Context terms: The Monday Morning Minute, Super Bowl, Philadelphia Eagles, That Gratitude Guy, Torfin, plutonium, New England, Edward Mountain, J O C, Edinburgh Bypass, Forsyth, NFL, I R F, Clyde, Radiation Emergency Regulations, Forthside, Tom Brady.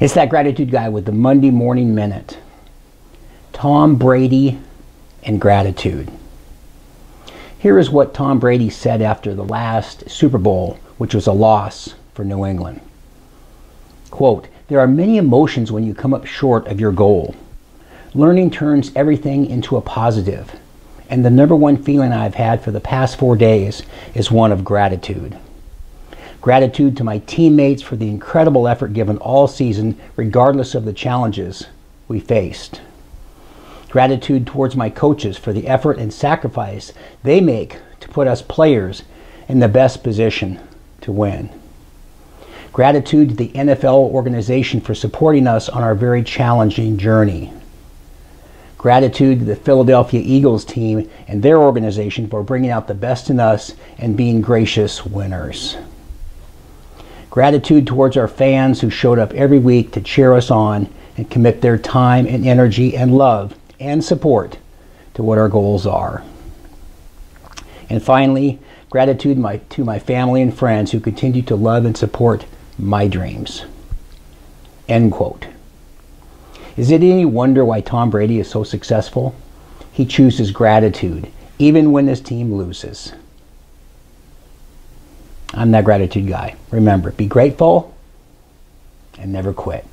It's That Gratitude Guy with the Monday Morning Minute. Tom Brady and gratitude. Here is what Tom Brady said after the last Super Bowl, which was a loss for New England. Quote, "There are many emotions when you come up short of your goal. Learning turns everything into a positive. And the number one feeling I've had for the past 4 days is one of gratitude. Gratitude to my teammates for the incredible effort given all season, regardless of the challenges we faced. Gratitude towards my coaches for the effort and sacrifice they make to put us players in the best position to win. Gratitude to the NFL organization for supporting us on our very challenging journey. Gratitude to the Philadelphia Eagles team and their organization for bringing out the best in us and being gracious winners. Gratitude towards our fans who showed up every week to cheer us on and commit their time and energy and love and support to what our goals are. And finally, gratitude to my family and friends who continue to love and support my dreams." End quote. Is it any wonder why Tom Brady is so successful? He chooses gratitude, even when his team loses. I'm That Gratitude Guy. Remember, be grateful and never quit.